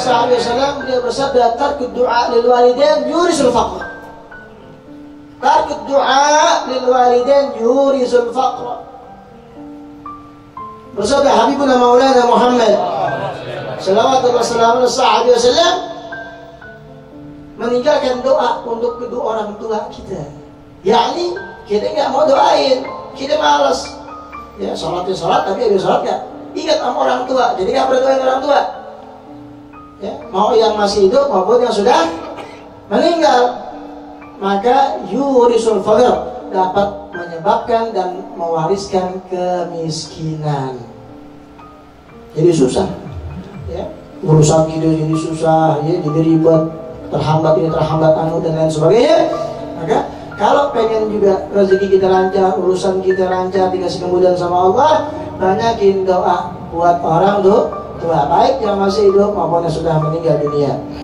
alaihi wasallam beliau bersabda tarkud du'a lil walidain yurisul faqr. Tarkud du'a lil walidain yurisul faqr. Bersabda Habibuna Maulana Muhammad sallallahu alaihi wasallam meninggalkan doa untuk kedua orang tua kita. Yani kita nggak mau doain, kita malas. Ya salatnya salat tapi ada salatnya. Ingat sama orang tua, jadi nggak berdoa dengan orang tua. Ya, mau yang masih hidup maupun yang sudah meninggal, maka yurisul faqr dapat menyebabkan dan mewariskan kemiskinan. Jadi susah, ya. Urusan kita jadi susah, ya, jadi ribet, terhambat ini terhambat anu dan lain sebagainya. Maka kalau pengen juga rezeki kita lancar, urusan kita lancar, dikasih kemudahan sama Allah, banyakin doa buat orang tuh. Baik yang masih hidup maupun yang sudah meninggal dunia.